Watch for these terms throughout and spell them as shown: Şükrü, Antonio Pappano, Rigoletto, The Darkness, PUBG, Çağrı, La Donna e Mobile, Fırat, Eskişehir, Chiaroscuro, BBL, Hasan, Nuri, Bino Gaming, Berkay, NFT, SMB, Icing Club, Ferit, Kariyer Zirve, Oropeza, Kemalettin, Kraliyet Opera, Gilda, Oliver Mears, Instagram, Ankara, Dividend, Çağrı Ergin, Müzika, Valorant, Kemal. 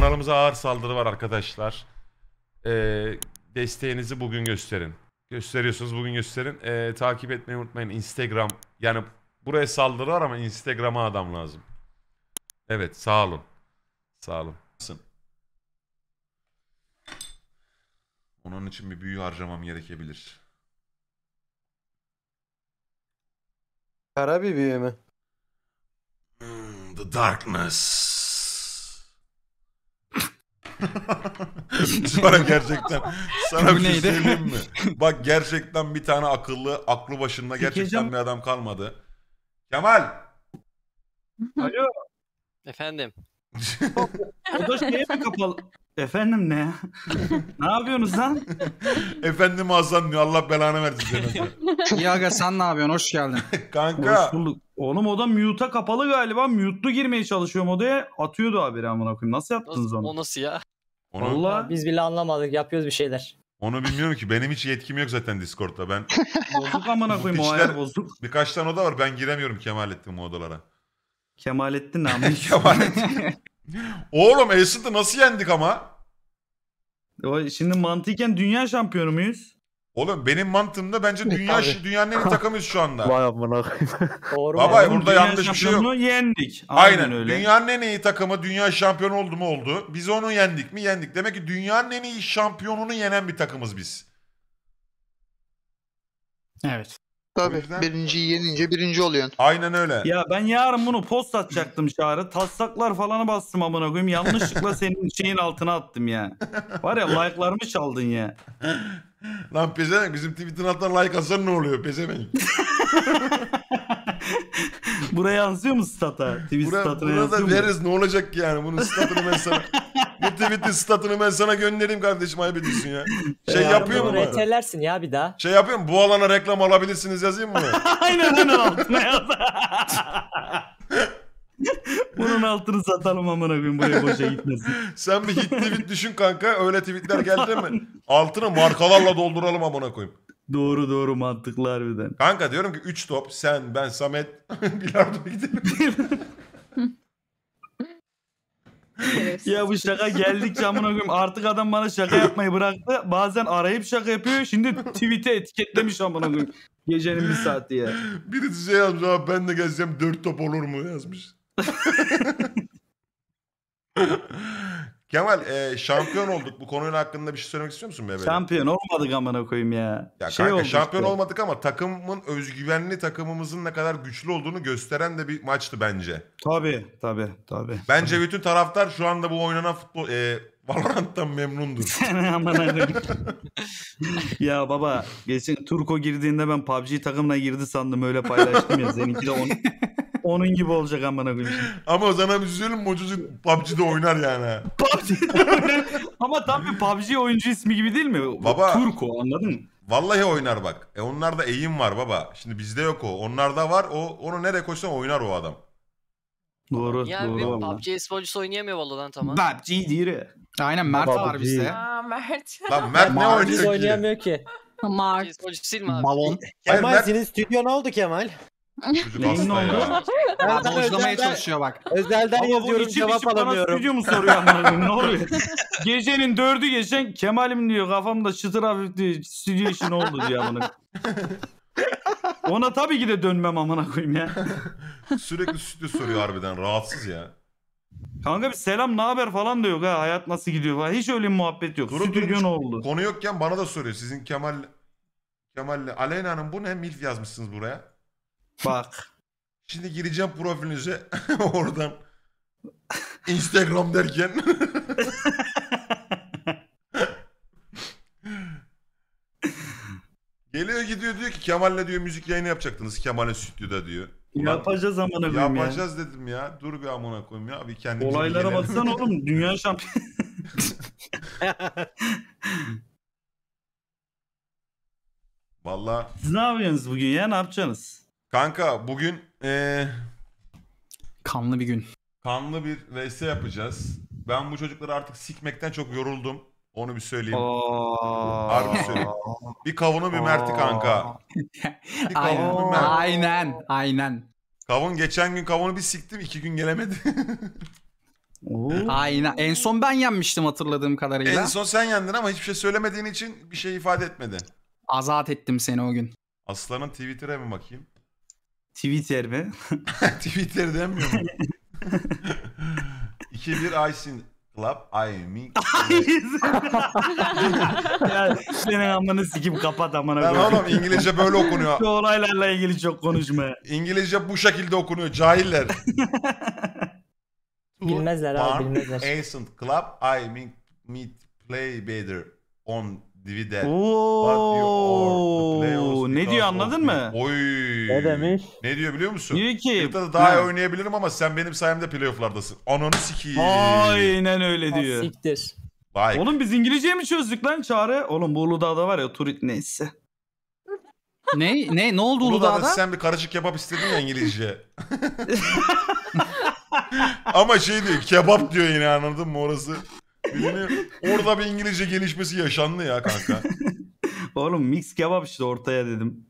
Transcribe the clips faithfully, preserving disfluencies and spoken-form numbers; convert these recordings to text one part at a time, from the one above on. Kanalımıza ağır saldırı var arkadaşlar. Ee, desteğinizi bugün gösterin. Gösteriyorsunuz, bugün gösterin. Ee, takip etmeyi unutmayın. Instagram. Yani buraya saldırı var ama Instagram'a adam lazım. Evet, sağ olun. Sağ olun. Onun için bir büyü harcamam gerekebilir. Kara bir büyü mü? Hmm, the Darkness. Sonra gerçekten sana bir şey söyleyeyim mi? Bak gerçekten bir tane akıllı, aklı başında gerçekten Fikircim. bir adam kalmadı. Kemal! Alo. Efendim. O da şeye mi kapalı? Efendim ne? Ne yapıyorsunuz lan? Efendim Hasan diyor, Allah belanı versin. İyi aga, sen ne yapıyorsun? Hoş geldin. Kanka. Hoş bulduk. Oğlum o da mute'a kapalı galiba. Mute'lu girmeye çalışıyorum odaya. Atıyordu abi amına koyayım. Nasıl yaptınız onu? O nasıl ya? Onu... Allah. Biz bile anlamadık. Yapıyoruz bir şeyler. Onu bilmiyorum ki. Benim hiç yetkim yok zaten Discord'da. Ben bozuk amına koyayım. O ayar bozuk. Birkaç tane oda var. Ben giremiyorum Kemalettin bu odalara. Kemalettin ne yapmış? Kemalettin. Oğlum Esed'i nasıl yendik ama? Şimdi mantıken dünya şampiyonu muyuz? Oğlum benim mantığımda bence dünya dünyanın en iyi takımıyız şu anda. Vay amına. Baba yani burada yanlış bir şey yok. Yendik. Aynen, Aynen öyle. Dünyanın en iyi takımı dünya şampiyonu oldu mu oldu. Biz onu yendik mi yendik. Demek ki dünyanın en iyi şampiyonunu yenen bir takımız biz. Evet. Tabii birinciyi yenince birinci oluyorsun. Aynen öyle. Ya ben yarın bunu post atacaktım Çağrı. Taslaklar falanı bastım amına koyayım. Yanlışlıkla senin şeyin altına attım ya. Var ya, like'larımı çaldın ya. Lan pezevenk, bizim Twitter'ın altına like atsan ne oluyor pezevenk? Buraya yansıyor mu stata? Buraya, buraya da veririz, ne olacak ki yani? Bunun statını ben sana... Bu tweet'in statını ben sana göndereyim kardeşim, ayıp ediyorsun ya. Şey ya, yapıyor mu? Retellersin ya bir daha. Şey yapıyor mu? Bu alana reklam alabilirsiniz yazayım mı? Aynen, bunun altına yaz. Bunun altını satalım amına koyayım, buraya boşa gitmesin. Sen bir hit tweet düşün kanka, öyle tweetler geldi mi? Altını markalarla dolduralım amına koyayım. Doğru doğru, mantıklı harbiden. Kanka diyorum ki üç top sen, ben, Samet, bilardo gidelim. Ya bu şaka geldikçe amına koyayım, artık adam bana şaka yapmayı bıraktı. Bazen arayıp şaka yapıyor. Şimdi tweet'e etiketlemiş amına koyayım. Gecenin bir saati ya. Biri size yazmış abi, ben de gelsem dört top olur mu yazmış. Kemal e, şampiyon olduk. Bu konuyla hakkında bir şey söylemek istiyor musun bebeğim? Şampiyon olmadık amına koyayım ya. Ya şey kanka, şampiyon işte. olmadık ama takımın özgüvenli, takımımızın ne kadar güçlü olduğunu gösteren de bir maçtı bence. Tabi tabi tabi. Bence tabii. Bütün taraftar şu anda bu oynanan futbol e, Valorant'tan memnundur. Ya baba geçen Turko girdiğinde ben P U B G takımla girdi sandım, öyle paylaştım ya. Seninki de onu. Onun gibi olacak amına koyayım. Ama o zaman bir söyleyeyim mi? O çocuk P U B G'de oynar yani. P U B G'de oynar. Ama tam bir P U B G oyuncu ismi gibi değil mi? Baba. Turko, anladın mı? Vallahi oynar bak. E onlarda eğim var baba. Şimdi bizde yok o. Onlarda var. O onu nereye koysan oynar o adam. Doğru. Ya doğru, bir P U B G esporcusu oynayamıyor vallahi tamam. P U B G değil. Aynen, Mert baba, var bizde. Aa, Mert. Lan Mert ne oynuyor ki? Oynayamıyor ki. Mert. Esporcusu değil mi abi? Balon. Kemal Mert... senin stüdyon ne oldu Kemal? Neyin ne oldu? Adam boşlamaya çalışıyor bak. Özelden yazıyorum, cevap alamıyorum. Stüdyo mu soruyor anlamadım, ne oluyor? Gecenin dördü geçen Kemal'im diyor, kafamda çıtır hafif diyor, stüdyo işi ne oldu diyor amına. Ona tabii ki de dönmem amına koyayım ya. Sürekli stüdyo soruyor harbiden, rahatsız ya. Kanka bir selam ne haber falan da yok ha, hayat nasıl gidiyor falan, hiç öyle muhabbet yok. Durup stüdyo ne oldu? Konu yokken bana da soruyor, sizin Kemal Kemal'le Aleyna Hanım bu ne milf yazmışsınız buraya? Bak. Şimdi gireceğim profilinize oradan Instagram derken. Geliyor gidiyor diyor ki Kemal'le diyor müzik yayını yapacaktınız Kemal'in stüdyoda diyor. Ulan, yapacağız amına koyayım ya. Yapacağız dedim ya. Dur bir amına koyayım ya. Bir kendimize olaylara baksana oğlum, dünya şampiyonu. Vallahi. Siz ne yapıyorsunuz bugün ya? Ne yapacaksınız? Kanka bugün ee, kanlı bir gün. Kanlı bir V S yapacağız. Ben bu çocukları artık sikmekten çok yoruldum. Onu bir söyleyeyim. Oo. Harbi söyleyeyim. Bir Kavun'u bir Mert'i kanka. Bir Kavun'u bir Mert'i. Aynen. Aynen. Kavun geçen gün Kavun'u bir siktim. iki gün gelemedi. Aynen. En son ben yenmiştim hatırladığım kadarıyla. En son sen yendin ama hiçbir şey söylemediğin için bir şey ifade etmedi. Azat ettim seni o gün. Aslan'ın Twitter'a mı bakayım? Twitter mi? Twitter demiyor mu? iki bir Icing Club. Icing Club. Senin amını sikip kapat amına. Ben oğlum İngilizce böyle okunuyor. Şu olaylarla ilgili çok konuşma. İngilizce bu şekilde okunuyor. Cahiller. Bilmezler abi, bilmezler. Icing Club. I mean, meet play better on Dividend. Ne diyor anladın mı? Oy. Ne demiş? Ne diyor biliyor musun? Diyor ki daha iyi oynayabilirim ama sen benim sayemde playoff'lardasın. Ananı sikiyim. Aynen öyle diyor. Siktir. Like. Oğlum biz İngilizceyi mi çözdük lan Çağrı? Oğlum bu Uludağ'da var ya turit neyse. ne? Ne? Ne oldu Uludağ'da? Uludağ'da sen bir karışık kebap istedin ya İngilizce. Ama şey diyor kebap diyor yine anladın mı orası? Bilmiyorum. Orada bir İngilizce gelişmesi yaşandı ya kanka. Oğlum mix kebap işte ortaya dedim.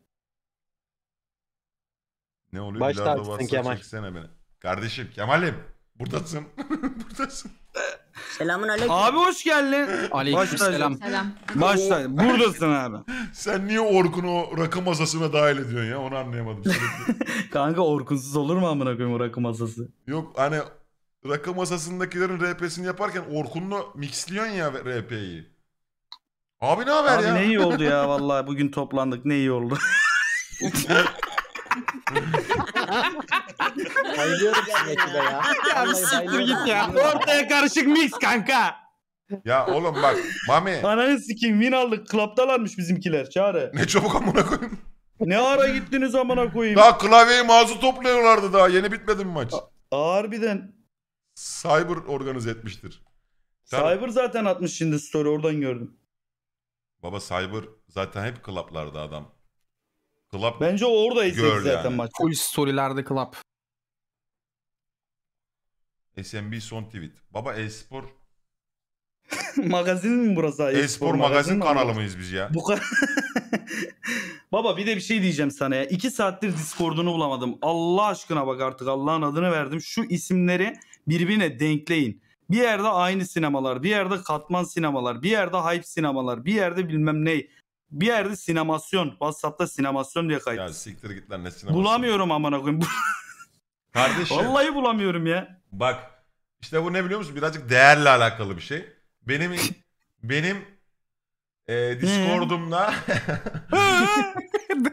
Ne oluyor? Başta atsın Kemal. Çeksene beni. Kardeşim Kemal'im buradasın. buradasın. Selamun aleyküm. Abi hoş geldin. Aleyküm selam. selam. Başta buradasın abi. Sen niye Orkun'u o rakı masasına dahil ediyorsun ya onu anlayamadım. Kanka Orkun'suz olur mu amına koyayım o rakı masası? Yok hani... Rakı masasındakilerin R P'sini yaparken Orkun'la mixliyorsun ya R P'yi. Abi ne haber ya? Abi ne iyi oldu ya vallahi bugün toplandık ne iyi oldu. Bayılıyorum ya ekibe ya. Ya siktir git ya. Ortaya karışık mix kanka. Ya oğlum bak Mami. Ananı sikeyim win aldık. Klaptalarmış bizimkiler Çağrı. Ne çabuk amına koyayım. Ne ara gittiniz amına koyayım. Daha klavyeyi mouse'u topluyorlardı daha yeni bitmedi mi maç? Harbiden. Cyber organize etmiştir. Cyber tamam. Zaten atmış şimdi story oradan gördüm. Baba Cyber zaten hep club'larda adam. Club bence o oradayız zaten yani. Maç. Full story'lerde club. S M B son tweet. Baba e-spor. Magazin mi burası? E-spor magazin, magazin kanalı mıyız biz ya? Bu Baba bir de bir şey diyeceğim sana ya. İki saattir Discord'unu bulamadım. Allah aşkına bak artık Allah'ın adını verdim. Şu isimleri birbirine denkleyin. Bir yerde aynı sinemalar, bir yerde katman sinemalar, bir yerde hype sinemalar, bir yerde bilmem ne. Bir yerde sinemasyon. WhatsApp'ta sinemasyon diye kayıt. Ya siktir git lan ne sinemasyon. Bulamıyorum amına koyayım. Kardeşim. Vallahi bulamıyorum ya. Bak işte bu ne biliyor musun? Birazcık değerle alakalı bir şey. Benim benim e, Discord'umda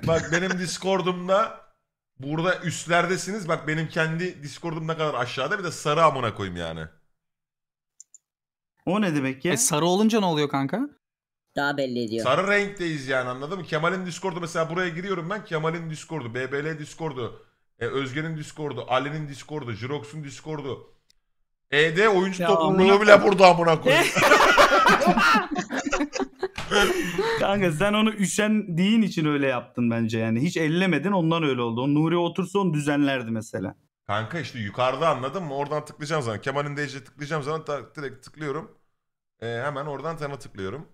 bak benim Discord'umda burada üstlerdesiniz. Bak benim kendi Discord'um ne kadar aşağıda bir de sarı amına koyayım yani. O ne demek ya? E sarı olunca ne oluyor kanka? Daha belli ediyor. Sarı renkteyiz yani anladın mı? Kemal'in Discord'u mesela buraya giriyorum ben. Kemal'in Discord'u, B B L Discord'u, e, Özge'nin Discord'u, Ali'nin Discord'u, Jirox'un Discord'u. E D oyuncu ya topluluğu bile burada amına koyayım. Kanka sen onu üşendiğin için öyle yaptın bence yani. Hiç ellemedin ondan öyle oldu. O Nuri otursa onu düzenlerdi mesela. Kanka işte yukarıda anladın mı? Oradan tıklayacağım zaman. Kemal'in D C'ye tıklayacağım zaman direkt tıklıyorum. Ee, hemen oradan sana tıklıyorum.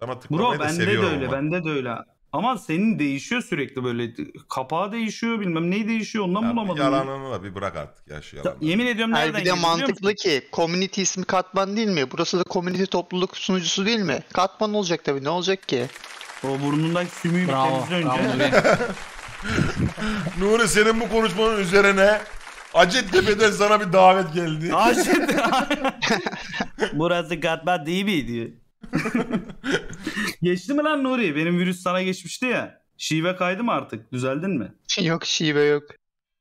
Sana tıklamayı bro, da seviyorum. Bro bende de öyle bende de öyle. Ama senin değişiyor sürekli böyle. Kapağı değişiyor bilmem neyi değişiyor ondan ya bulamadım. Yalanını da bir bırak artık ya şu yalanını. Yemin ediyorum nereden geliyor? Bir de mantıklı ki community ismi katman değil mi? Burası da community topluluk sunucusu değil mi? Katman olacak tabii ne olacak ki? O burnundan sümüğü bir temizle önce. Nuri senin bu konuşmanın üzerine Hacettepe'den sana bir davet geldi. Hacettepe. Burası katman değil mi diyor. Geçti mi lan Nuri? Benim virüs sana geçmişti ya. Şive kaydı mı artık? Düzeldin mi? Yok şive yok.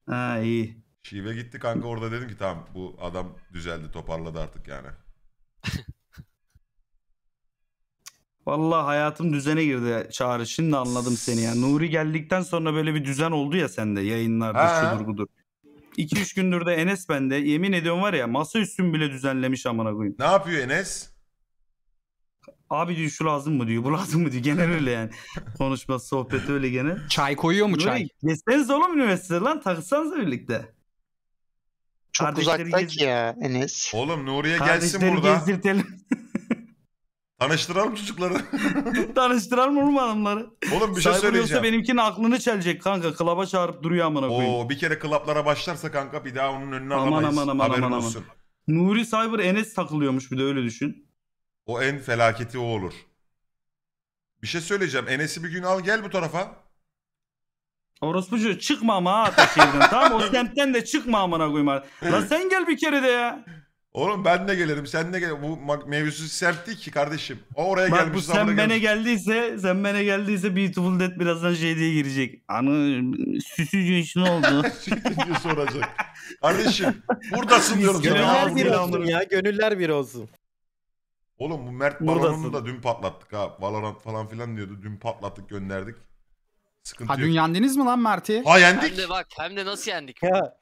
Ha iyi. Şive gitti kanka orada dedim ki tamam bu adam düzeldi toparladı artık yani. Vallahi hayatım düzene girdi Çağrı. Şimdi anladım seni ya. Nuri geldikten sonra böyle bir düzen oldu ya sende yayınlarda şudur budur. iki üç gündür de Enes bende. Yemin ediyorum var ya masa üstüm bile düzenlemiş amına koyayım. Ne yapıyor Enes? Abi diyor şu lazım mı diyor, bu lazım mı diyor. Genel öyle yani. Konuşma, sohbet öyle gene. Çay koyuyor mu çay? Geçseniz oğlum üniversitede lan takılsanız birlikte. Çok kardeşleri uzaktak gez... ya Enes. Oğlum Nuri'ye gelsin burada. Gezdirtelim. Tanıştıralım çocukları. Tanıştıralım oğlum hanımları. Oğlum bir şey Cyber söyleyeceğim. Yoksa benimkinin aklını çelecek kanka. Klaba çağırıp duruyor amına koyayım. Oo bir kere klaplara başlarsa kanka bir daha onun önüne alamayız. Aman aman aman aman. Nuri, Cyber, Enes takılıyormuş, bir de öyle düşün. O en felaketi o olur. Bir şey söyleyeceğim. Enes'i bir gün al gel bu tarafa. Orospucu çıkma ama Ataşehir'den. Tamam, o semtten de çıkma amına koyma. Lan sen gel bir kere de ya. Oğlum ben de gelerim, sen de gel. Bu mevzusu sert değil ki kardeşim. O oraya bak, gelmiş. Bu sen bene geldiyse, sen bene geldiyse Beautiful Dead birazdan şey diye girecek. Anı süsücü iş ne oldu? Süsücü soracak. Kardeşim buradasın diyorum. Gönüller bir olsun ya. Gönüller bir olsun. Oğlum bu Mert balonunu da dün patlattık ha. Valorant falan filan diyordu. Dün patlattık, gönderdik. Sıkıntı ha, yok. Dün yendiniz mi lan Mert'i? Ha yendik. Hem de bak, hem de nasıl yendik? Ya.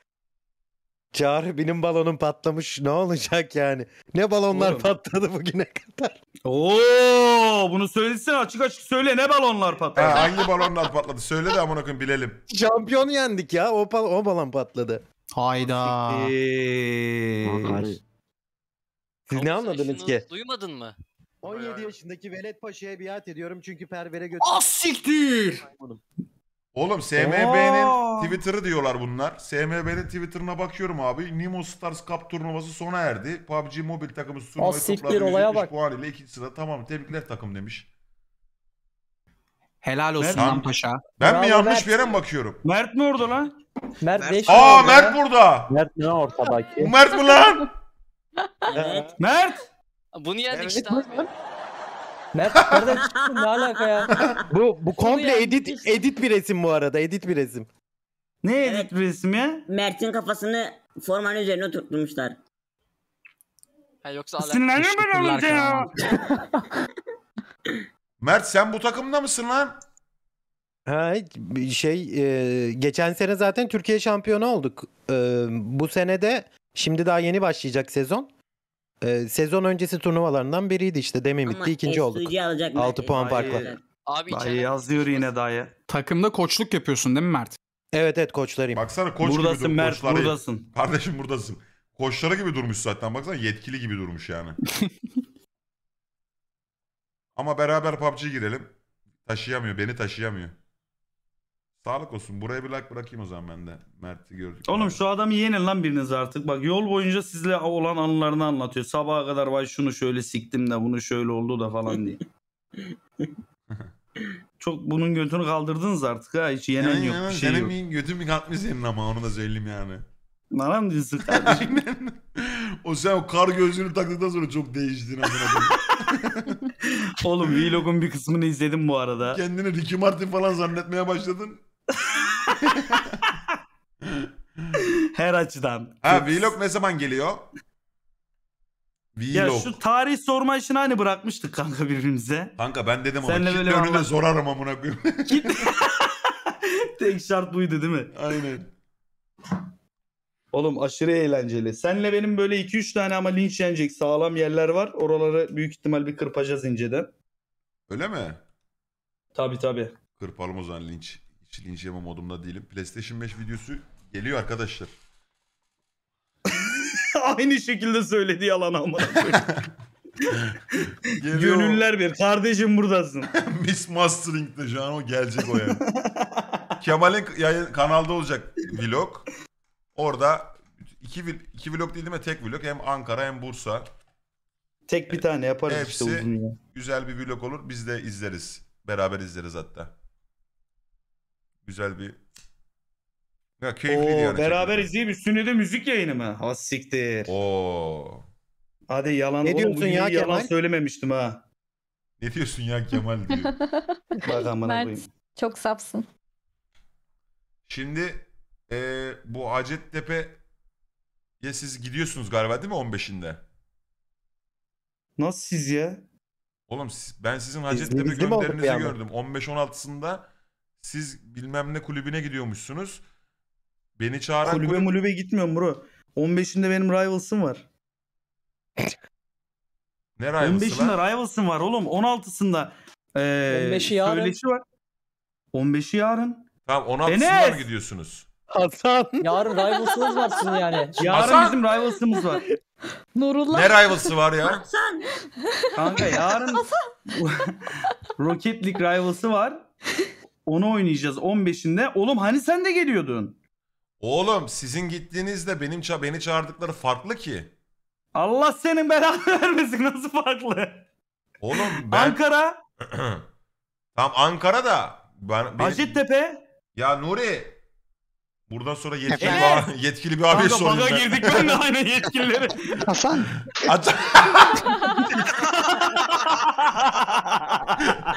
Çağrı, benim balonum patlamış. Ne olacak yani? Ne balonlar oğlum patladı bugüne kadar? Oo, bunu söylesene, açık açık söyle, ne balonlar patladı? Ha, hangi balonlar patladı? Söyle de amına koyayım bilelim. Şampiyon yendik ya. O, o balon patladı. Hayda. Hayır. Siz ne anladınız ki? Duymadın mı? on yedi yaşındaki Velet Paşa'ya biat ediyorum çünkü pervere götürdüm. Ah siktir! Oğlum S M B'nin Twitter'ı diyorlar bunlar. S M B'nin Twitter'ına bakıyorum abi. Nemo Stars Cup turnuvası sona erdi. P U B G Mobile takımı turnuvayı topladı. Puan ile ikinci sıra. Tamam, tebrikler takım demiş. Helal olsun lan Paşa. Ben bravo, mi yanlış Mert bir yere mi bakıyorum? Mert mi orada lan? Mert beş. Aa Mert burada. Mert ne ortadaki? Bu Mert mi lan? Evet. Mert! Bunu yendik evet, işte abi. Mert nereden çıktın, ne alaka ya? Bu, bu komple edit işte. Edit bir resim bu arada, edit bir resim. Ne edit evet, bir resim ya? Mert'in kafasını formanın üzerine oturtmuşlar. Ha yoksa sinirlenir ben olunca ya. Mert sen bu takımda mısın lan? Ha şey e, geçen sene zaten Türkiye şampiyonu olduk. E, bu sene de şimdi daha yeni başlayacak sezon. Ee, sezon öncesi turnuvalarından biriydi işte. Demin bitti, ikinci olduk. altı puan farkla. Abi yazıyor yine dayı. Takımda koçluk yapıyorsun değil mi Mert? Evet evet, koçlarıyım. Baksana koç buradasın gibi Mert, koçları. Buradasın. Kardeşim buradasın. Koçları gibi durmuş zaten. Baksana yetkili gibi durmuş yani. Ama beraber P U B G'ye girelim. Taşıyamıyor, beni taşıyamıyor. Sağlık olsun. Buraya bir like bırakayım o zaman ben de. Mert'i gördük. Oğlum abi, şu adamı yenin lan biriniz artık. Bak yol boyunca sizle olan anılarını anlatıyor. Sabaha kadar vay şunu şöyle siktim de bunu şöyle oldu da falan diye. Çok bunun götünü kaldırdınız artık ha. Hiç yenen yani, yok. Yani, bir şey senin yok. Senin götünü katmış senin ama onu da söyleyeyim yani. Nara mı diyorsun kardeşim? O sen o kar gözlüğünü taktıktan sonra çok değiştin. Oğlum vlogun bir kısmını izledim bu arada. Kendini Ricky Martin falan zannetmeye başladın. Her açıdan. Ha vlog ne zaman geliyor? Vlog. Ya şu tarih sorma işini hani bırakmıştık kanka birbirimize. Kanka ben dedim ona kitle önüne zorarım amına koyayım. Tek şart buydu değil mi? Aynen. Oğlum aşırı eğlenceli. Senle benim böyle iki üç tane ama linç yenecek sağlam yerler var. Oraları büyük ihtimal bir kırpacağız inceden. Öyle mi? Tabi tabi. Kırpalım o zaman linç. Hiç linç yeme modumda değilim. PlayStation beş videosu geliyor arkadaşlar. Aynı şekilde söyledi yalan ama. Gönüller bir. Kardeşim buradasın. Miss Mastering'de şu an o gelecek o yani. Kemal'in kanalda olacak vlog. Orada iki, iki vlog değil mi? Tek vlog. Hem Ankara hem Bursa. Tek bir tane yaparız. Hepsi işte uzun ya. Güzel bir vlog olur. Biz de izleriz. Beraber izleriz hatta. Güzel bir... Ya keyifliydi oo, yani. Beraber izleyip üstüne de müzik yayını mı? Ha siktir. Oo. Hadi yalan. Ne diyorsun oğlum, ya Kemal? Yalan söylememiştim ha. Ne diyorsun ya Kemal diyor. Bak Mert, çok sapsın. Şimdi... Ee, bu Hacettepe'ye siz gidiyorsunuz galiba değil mi on beşinde? Nasıl siz ya? Oğlum siz, ben sizin Hacettepe gönderinizi gördüm. on beş on altısında siz bilmem ne kulübüne gidiyormuşsunuz. Beni çağıran kulübe kulübe, mulübe gitmiyorum bro. on beşinde benim Rivals'ım var. Ne Rivals'ı? on beşinde Rivals'ım var oğlum. on altısında ee, on beşi yarın. Söyleşi var. on beşi yarın. Tamam on altısında mı gidiyorsunuz? Hasan. Yarın Rivals'ımız var sizin yani. Yarın Hasan, bizim Rivals'ımız var. Nurullah. Ne Rivals'ı var ya? Hasan. Kanka yarın Rocket League Rivals'ı var. Onu oynayacağız on beşinde. Oğlum hani sen de geliyordun? Oğlum sizin gittiğinizde benim ça beni çağırdıkları farklı ki. Allah senin belanı vermesin, nasıl farklı? Oğlum ben... Ankara. Tamam Ankara da. Ben, Hacettepe. Benim... Ya Nuri. Buradan sonra yetkili, bir, yetkili bir abiye sorayım ben. Baga girdik ben de aynen yetkilileri. Hasan.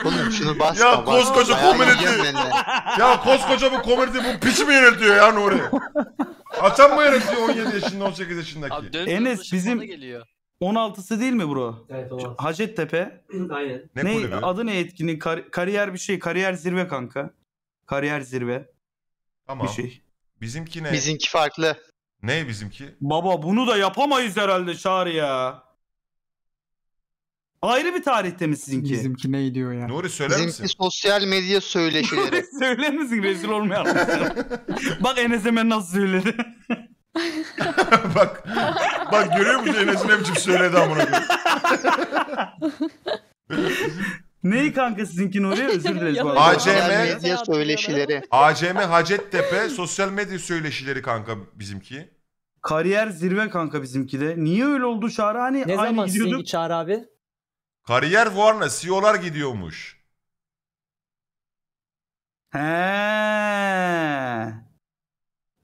Oğlum şunu bas. Ya koskoca komüniti. Ya koskoca bu komüniti bu piçi mi yönetiyor ya Nuri? Açan mı yönetiyor on yedi yaşında on sekiz yaşındaki? Enes bizim on altısı değil mi bro? Evet on altı. Hacettepe. Aynen. Ne, ne adı ne etkinin? Kar kariyer bir şey. Kariyer Zirve kanka. Kariyer Zirve. Tamam. Bir şey. Bizimki ne? Bizimki farklı. Ne bizimki? Baba bunu da yapamayız herhalde Çağrı ya. Ayrı bir tarihte mi sizinki? Bizimki ne diyor ya? Nuri söyler bizimki misin? Bizimki sosyal medya söyleşileri. Nuri söyler misin? Rezil olmayalım. Bak Enes hemen nasıl söyledi. Bak. Bak görüyor musun Enes'in ne biçim söyledi amına koyayım. Neyi kanka sizinkini oraya? Özür dileriz. A C M söyleşileri. A C M Hacettepe sosyal medya söyleşileri kanka bizimki. Kariyer Zirve kanka bizimki de. Niye öyle oldu Çağrı? Hani ne zaman sizinki Çağrı abi? Kariyer fuarına C E O'lar gidiyormuş. Heee.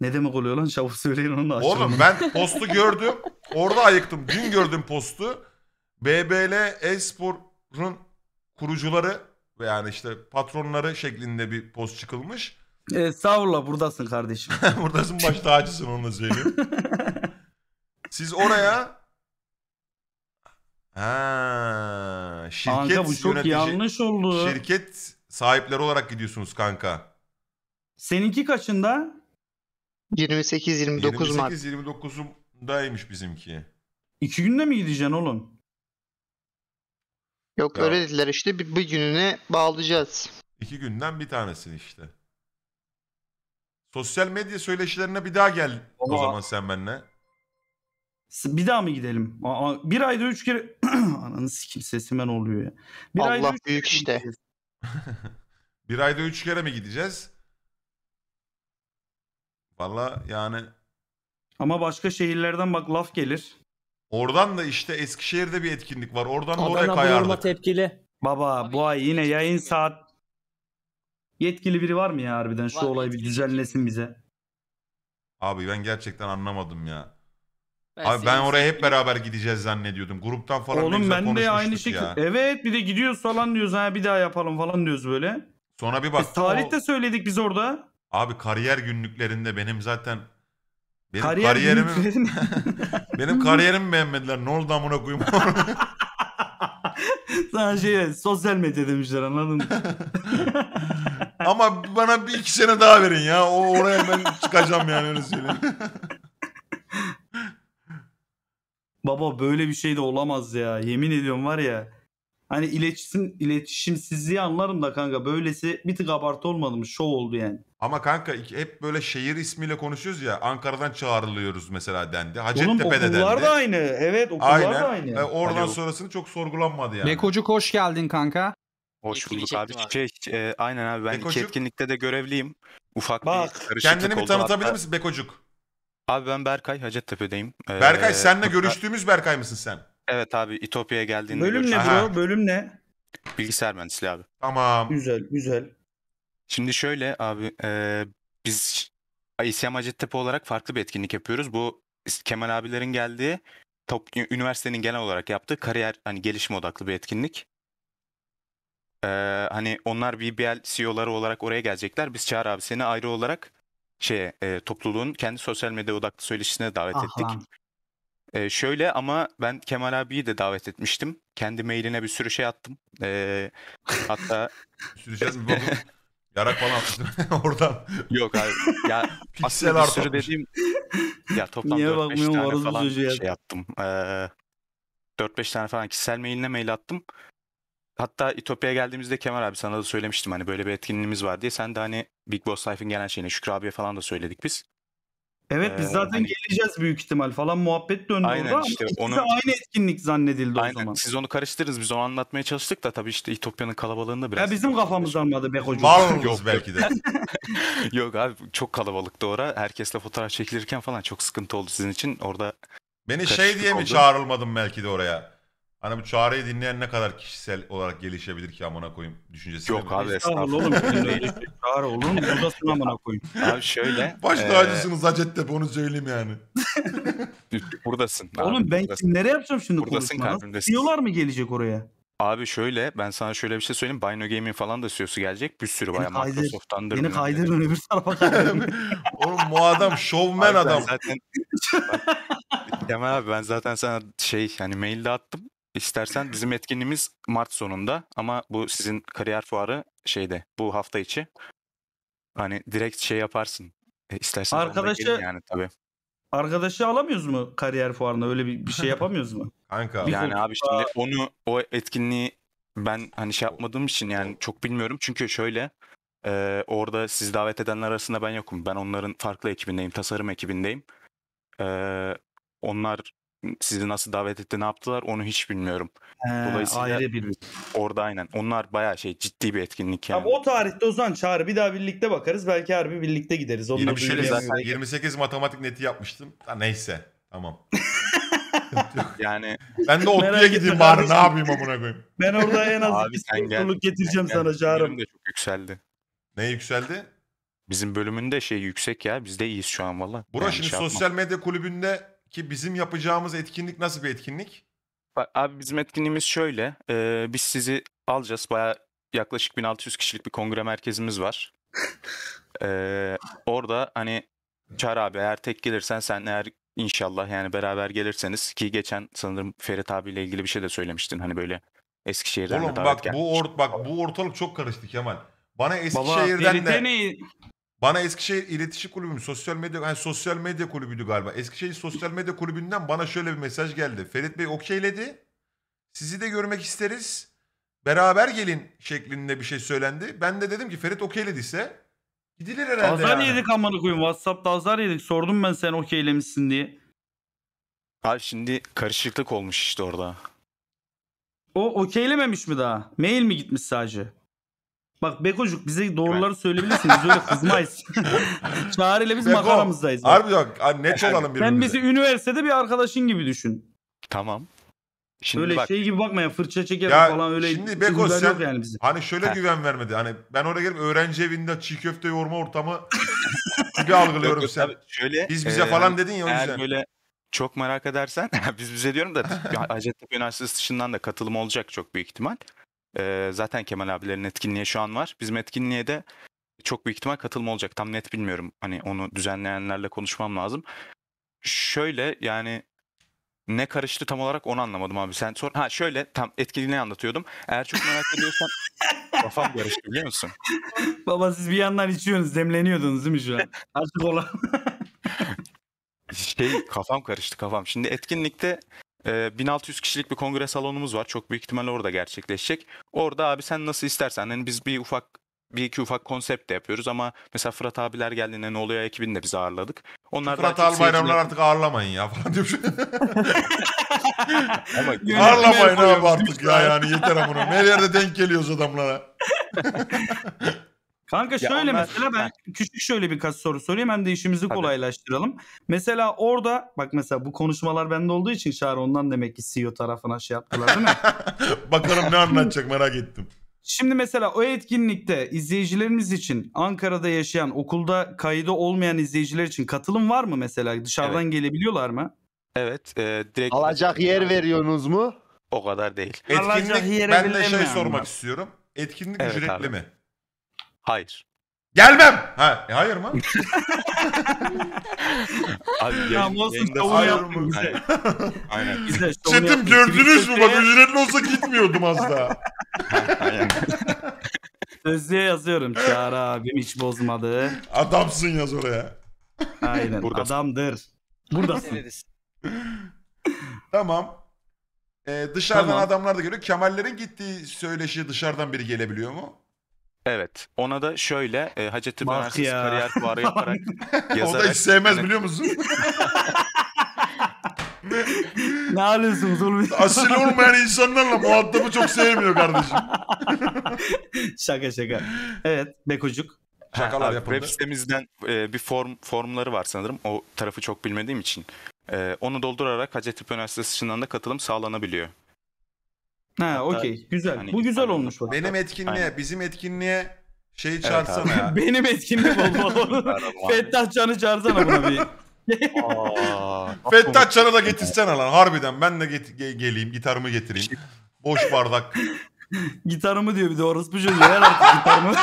Ne demek oluyor lan? Çabuk söyleyin onu da açalım. Oğlum ben postu gördüm. Orada ayıktım. Dün gördüm postu. B B L Espor'un kurucuları ve yani işte patronları şeklinde bir post çıkılmış. Ee, Sağolla buradasın kardeşim. Buradasın baş tacısın onu da söyleyeyim. Siz oraya ha, şirket kanka bu çok yönetici, yanlış oldu. Şirket sahipleri olarak gidiyorsunuz kanka. Seninki kaçında? yirmi sekiz yirmi dokuz Mart. yirmi sekiz yirmi dokuzundaymış bizimki. iki günde mi gideceksin oğlum? Yok ya. Öyle dediler işte bir, bir gününe bağlayacağız. İki günden bir tanesini işte. Sosyal medya söyleşilerine bir daha gel o, o zaman sen benimle. Bir daha mı gidelim? Aa, bir ayda üç kere... Ananı sikim sesime ne oluyor ya? Bir Allah ayda üç büyük kere işte. Bir ayda üç kere mi gideceğiz? Valla yani... Ama başka şehirlerden bak laf gelir. Oradan da işte Eskişehir'de bir etkinlik var. Oradan da oraya kayardık. Tepkili. Baba abi, bu ay yine yetkili yayın yetkili. Saat... Yetkili biri var mı ya harbiden? Var, şu olayı bir düzenlesin bize. Abi ben gerçekten anlamadım ya. Ben abi ben oraya hep beraber gideceğiz zannediyordum. Gruptan falan oğlum, ne güzel ben de aynı şekilde. Ya. Evet bir de gidiyoruz falan diyoruz. Ha, bir daha yapalım falan diyoruz böyle. Sonra bir bak. Biz tarihte o... söyledik biz orada. Abi kariyer günlüklerinde benim zaten... Benim kariyer kariyerimi... benim kariyerimi beğenmediler. Ne oldu amına koyayım? Sana şey sosyal medya demişler anladın mı? Ama bana bir iki sene daha verin ya. O oraya ben çıkacağım yani öyle söyleyeyim. Baba böyle bir şey de olamaz ya. Yemin ediyorum var ya. Hani iletişim, iletişimsizliği anlarım da kanka. Böylesi bir tık abartı olmadı mı? Şov oldu yani. Ama kanka hep böyle şehir ismiyle konuşuyoruz ya. Ankara'dan çağrılıyoruz mesela dendi. Hacettepe'de dendi. Okullar da aynı. Evet okullar aynen. da aynı. E, oradan Hadi sonrasını çok sorgulanmadı yani. Bekocuk hoş geldin kanka. Hoş bulduk abi. abi. Şey, e, aynen abi ben Bekocuk... iki etkinlikte de görevliyim. Ufak Bak, bir karışıklık kendini bir tanıtabilir hatta... misin Bekocuk? Abi ben Berkay, Hacettepe'deyim. Ee, Berkay seninle görüştüğümüz Berkay mısın sen? Evet abi, İtopya'ya geldiğinde bölüm görüştüm. Ne bro? Bölüm ne? Bilgisayar mühendisliği abi. Tamam. Güzel, güzel. Şimdi şöyle abi, e, biz A C M Hacettepe olarak farklı bir etkinlik yapıyoruz. Bu Kemal abilerin geldiği, top, üniversitenin genel olarak yaptığı kariyer, hani gelişim odaklı bir etkinlik. E, hani onlar B B L C E O'ları olarak oraya gelecekler. Biz Çağrı abi seni ayrı olarak... Şey, e, topluluğun kendi sosyal medya odaklı söyleşisine davet Aha. ettik. E, şöyle ama ben Kemal abiyi de davet etmiştim. Kendi mailine bir sürü şey attım. E, hatta... Süreceğiz mi? Yarak falan attım oradan. Yok abi. Ya, aslında bir sürü dediğim... Ya toplam dört beş tane falan şey attım. E, dört beş tane falan kişisel mailine mail attım. Hatta İtopya'ya geldiğimizde Kemal abi sana da söylemiştim hani böyle bir etkinliğimiz var diye. Sen de hani Big Boss Life'in gelen şeyine Şükrü abiye falan da söyledik biz. Evet ee, biz zaten hani... geleceğiz büyük ihtimal falan muhabbet döndü aynen, orada işte ama onu... aynı etkinlik zannedildi aynen. o zaman. Siz onu karıştırırız biz onu anlatmaya çalıştık da tabii işte İtopya'nın kalabalığında biraz. Ya bizim kafamız almadı be hocam. Var yok belki de. Yok abi çok kalabalıktı orada. Herkesle fotoğraf çekilirken falan çok sıkıntı oldu sizin için orada. Beni kaçtık şey diye oldu. Mi çağrılmadım belki de oraya? Hani bu çağrıyı dinleyen ne kadar kişisel olarak gelişebilir ki amına koyayım düşüncesi. Yok abi estağfurullah oğlum. Çağrı olur mu? Buradasın amına koyayım. Abi şöyle. Baş tacısınız ee... Hacettepe onu söyleyeyim yani. Buradasın. Abi, oğlum ben buradasın. Kimlere yapacağım şimdi konuşmanı? Diyorlar mı gelecek oraya? Abi şöyle ben sana şöyle bir şey söyleyeyim. Bino Gaming falan da C E O'su gelecek. Bir sürü bayağı Microsoft'tandır. Beni kaydırın öbür tarafa. Oğlum bu adam şovmen adam. Zaten... Kemal abi ben zaten sana şey hani mailde attım. İstersen bizim etkinliğimiz Mart sonunda ama bu sizin kariyer fuarı şeyde bu hafta içi. Hani direkt şey yaparsın. E, istersen arkadaşı yani tabii. Arkadaşı alamıyoruz mu kariyer fuarına? Öyle bir, bir şey yapamıyoruz mu? Kanka. Yani abi şimdi onu o etkinliği ben hani şey yapmadığım için yani çok bilmiyorum. Çünkü şöyle e, orada siz davet edenler arasında ben yokum. Ben onların farklı ekibindeyim. Tasarım ekibindeyim. E, onlar sizi nasıl davet etti, ne yaptılar onu hiç bilmiyorum. He, dolayısıyla bir... orada aynen. Onlar bayağı şey ciddi bir etkinlik yani. Abi o tarihte o zaman Çağrı bir daha birlikte bakarız. Belki harbi birlikte gideriz. Onunla bir zaten... yirmi sekiz matematik neti yapmıştım. Ha, neyse. Tamam. Yani ben de otluya gideyim bari ne yapayım amına koyayım. Ben orada en az bir getireceğim sana Çağrı'm. Çok yükseldi. Ne yükseldi? Bizim bölümünde şey yüksek ya. Biz de iyiyiz şu an valla. Bura yani şimdi şey sosyal medya kulübünde ki bizim yapacağımız etkinlik nasıl bir etkinlik? Bak, abi bizim etkinliğimiz şöyle. E, biz sizi alacağız. Bayağı yaklaşık bin altı yüz kişilik bir kongre merkezimiz var. E, orada hani Çağrı abi eğer tek gelirsen sen eğer inşallah yani beraber gelirseniz ki geçen sanırım Ferit abiyle ilgili bir şey de söylemiştin. Hani böyle Eskişehir'den oğlum, de davet bak, bu or bak bu ortalık çok karıştı Kemal. Bana Eskişehir'den Baba, de... Bana Eskişehir İletişim Kulübü, sosyal medya, yani sosyal medya kulübüydü galiba. Eskişehir Sosyal Medya Kulübü'nden bana şöyle bir mesaj geldi. Ferit Bey okeyledi. Sizi de görmek isteriz. Beraber gelin şeklinde bir şey söylendi. Ben de dedim ki Ferit okeylediyse gidilir herhalde. Azar yani. Yedik amına koyayım. WhatsApp'ta azar yedik. Sordum ben sen okeylemişsin diye. Abi şimdi karışıklık olmuş işte orada. O okeylememiş mi daha? Mail mi gitmiş sadece? Bak Bekocuk bize doğruları söyleyebilirsin. Biz öyle kızmayız. Çağrı ile biz Beko, makaramızdayız. Bak. Harbi bak net olalım birbirimize. Sen bizi üniversitede bir arkadaşın gibi düşün. Tamam. Şimdi öyle bak, şey gibi bakma ya fırça çeker ya falan öyle. Şimdi Beko sen yani hani şöyle güven vermedi. Hani ben oraya gelip öğrenci evinde çiğ köfte yoğurma ortamı gibi algılıyorum yok, sen. Şöyle, biz bize e, falan dedin ya o yüzden. Böyle çok merak edersen biz bize diyorum da Hacettepe Üniversitesi dışından da katılım olacak çok büyük ihtimal. Ee, zaten Kemal abilerin etkinliği şu an var. Bizim etkinliğe de çok büyük ihtimal katılma olacak. Tam net bilmiyorum. Hani onu düzenleyenlerle konuşmam lazım. Şöyle yani ne karıştı tam olarak onu anlamadım abi. Sen sor. Ha şöyle tam etkinliği anlatıyordum. Eğer çok merak ediyorsan kafam karıştı biliyor musun? Baba siz bir yandan içiyorsunuz, demleniyordunuz değil mi şu an? Artık olan. Şey kafam karıştı kafam. Şimdi etkinlikte bin altı yüz kişilik bir kongre salonumuz var. Çok büyük ihtimalle orada gerçekleşecek. Orada abi sen nasıl istersen. Yani biz bir ufak, bir iki ufak konsept de yapıyoruz ama mesela Fırat abiler geldiğinde ne oluyor ekibini de biz ağırladık. Onlar Fırat abi bayramlar de... artık ağırlamayın ya falan diyor. Ağırlamayın abi artık ya yani yeter ama bunu. Her yerde denk geliyoruz adamlara. Kanka şöyle onlar... mesela ben küçük şöyle birkaç soru sorayım hem de işimizi tabii kolaylaştıralım. Mesela orada bak mesela bu konuşmalar bende olduğu için Çağrı ondan demek ki C E O tarafına şey yaptılar değil mi? Bakalım ne anlatacak merak ettim. Şimdi mesela o etkinlikte izleyicilerimiz için Ankara'da yaşayan okulda kaydı olmayan izleyiciler için katılım var mı mesela? Dışarıdan evet gelebiliyorlar mı? Evet. E, direkt... Alacak yer veriyorsunuz mu? O kadar değil. Etkinlik ben de şey sormak abi istiyorum. Etkinlik evet, ücretli abi mi? Hayır. Gelmem. Ha, e, hayır mı? Abi tamam olsun tavuğu aynen. Güzel. Çetim gördünüz mü? Bak ücretli olsa gitmiyordum az daha. Aynen. Sözlüğe yazıyorum. Çağrı abim hiç bozmadı. Adamsın yaz oraya. Aynen. Buradasın. Adamdır. Buradasın. Tamam. Ee, dışarıdan tamam adamlar da geliyor. Kemallerin gittiği söyleşi dışarıdan biri gelebiliyor mu? Evet. Ona da şöyle e, Hacettepe Üniversitesi ya kariyer fuarı yaparak yazarak. O da hiç sevmez biliyor musun? Ne alıyorsunuz oğlum? Asil olmayan insanlarla muhatabı çok sevmiyor kardeşim. Şaka şaka. Evet. Bekocuk. Şakalar yapıldı. Web sitemizden e, bir form formları var sanırım. O tarafı çok bilmediğim için. Ee, onu doldurarak Hacettepe Üniversitesi dışından da katılım sağlanabiliyor. Ha, okey. Güzel. Yani, bu güzel olmuş. Bak. Benim etkinliğe, aynen. bizim etkinliğe şey çağırsana evet ya. Benim etkinliğim olmalı. Fettah Can'ı çağırsana buna bir. Fettah Can'ı da getirsene lan. Harbiden ben de get ge geleyim. Gitarımı getireyim. Boş bardak. Gitarımı diyor bir de orası bu çocuğu. Ver artık gitarımı.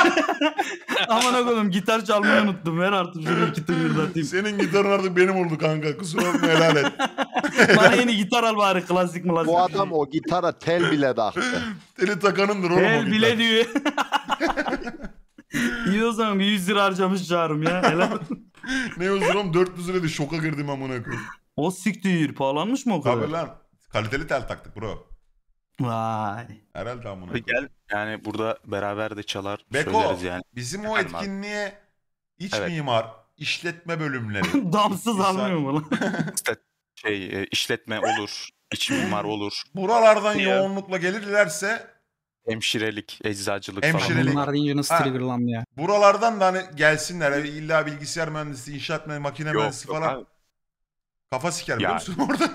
Aman oğlum gitar çalmayı unuttum. Ver artık şöyle gitarı. Senin gitarın artık benim oldu kanka. Kusura bakma helal et. Bana yeni gitar al bari. Klasik mı? Bu adam o gitara tel bile taktı. Teli takanındır oğlum tel o gitar. Tel bile diyor. İyi o zaman bir yüz lira harcamış Çağrım ya. Helal. Ne yüz liram dört yüz liraydı. Şoka girdim amına koyayım. O siktir. Pahalanmış mı o kadar? Tabii lan. Kaliteli tel taktık bro. Vay. Herhalde amına koyayım. Gel yani burada beraber de çalar Beko, söyleriz yani. Bizim o etkinliğe iç evet. mimar, işletme bölümleri. Damsız almıyor mu lan? İşte şey işletme olur, iç mimar olur. Buralardan ya. Yoğunlukla gelirlerse hemşirelik, eczacılık hemşirelik. Falan. Bunlar ya. Buralardan da hani gelsinler. Yani illa bilgisayar mühendisi, inşaat mühendisi, makine yok, mühendisi yok, falan. Abi. Kafa siker biliyor musun orada?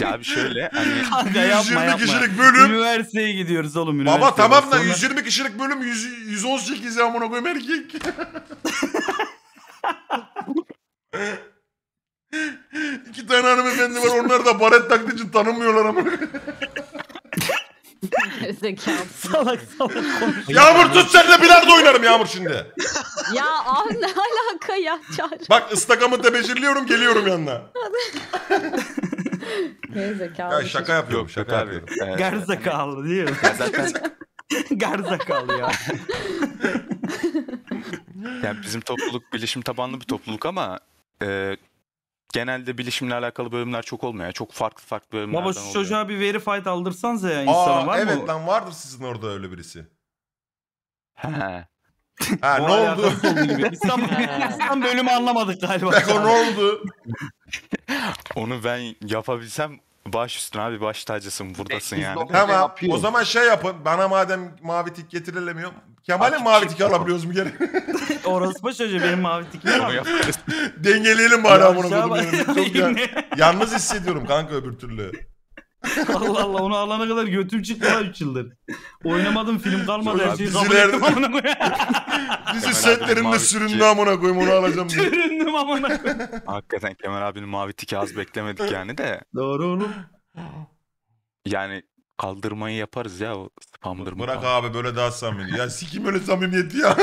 Ya bir şöyle hani yüz yirmi kişilik bölüm. Üniversiteye gidiyoruz oğlum. Üniversiteye baba tamam da sonra... yüz yirmi kişilik bölüm yüz on sekiz amına koyayım erkek. İki tane hanımefendi var onlar da baret taktığı için tanımıyorlar ama. Salak salak konuşuyor. Yağmur tut seninle bilardo oynarım Yağmur şimdi. Ya abi ne alaka ya Çağrı. Bak ıstakamı tebeşirliyorum geliyorum yanına. Ya şaka yapıyorum şaka yapıyorum. Gerizekalı değil mi? Gerizekalı ya. Yani bizim topluluk bilişim tabanlı bir topluluk ama e, genelde bilişimle alakalı bölümler çok olmuyor. Çok farklı farklı bölümlerden oluyor. Baba şu çocuğa bir verified aldırsanız ya insana var evet, mı? Evet lan vardır sizin orada öyle birisi. He. Ha ne oldu? Biz tam, tam bölümü anlamadık galiba. Bak o ne oldu? Onu ben yapabilsem baş üstüne abi baş tacısın buradasın e, yani. Tamam o zaman şey yapın bana madem mavi tik getirilemiyor. Kemal'e mavi tik alabiliyoruz mu gene? Orası baş hoca benim mavi tikimi var. Dengeleyelim bari amına koyayım. Yalnız hissediyorum kanka öbür türlü. Allah Allah onu alana kadar götüm çıktı ha üç yıldır. Oynamadım film kalmadı her şeyi kabul ettim amına koyayım. Dizi setlerinde süründü amına koyayım onu alacağım diye. Süründüm amına koyayım. Hakikaten Kemal abinin mavi tiki az beklemedik yani de. Doğru oğlum. Yani kaldırmayı yaparız ya o spamdırma. Bırak falan. Abi böyle daha samimi. Ya sikim öyle samimiyeti ya.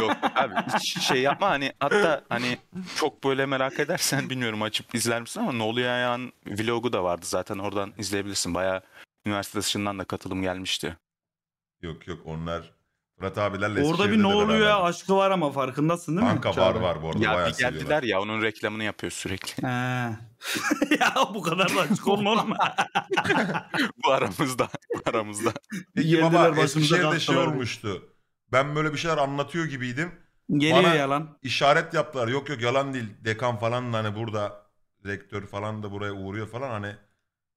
Yok abi hiç şey yapma hani hatta hani çok böyle merak edersen bilmiyorum açıp izler misin ama Ne Oluyor Ayağın vlogu da vardı zaten oradan izleyebilirsin. Bayağı üniversite dışından da katılım gelmişti. Yok yok onlar Fırat abilerle orada bir Ne Oluyor Ya aşkı var ama farkındasın değil Kanka mi? Kanka var var bu arada ya bayağı bir geldiler seviyorlar. Ya onun reklamını yapıyor sürekli. Ha. Ya bu kadar da açık olmalı mı? Bu aramızda. Bu aramızda. Peki baba Eskişehir'de şey olmuştu. Ben böyle bir şeyler anlatıyor gibiydim. Geliyor bana yalan. İşaret yaptılar. Yok yok yalan değil. Dekan falan da hani burada rektör falan da buraya uğruyor falan hani.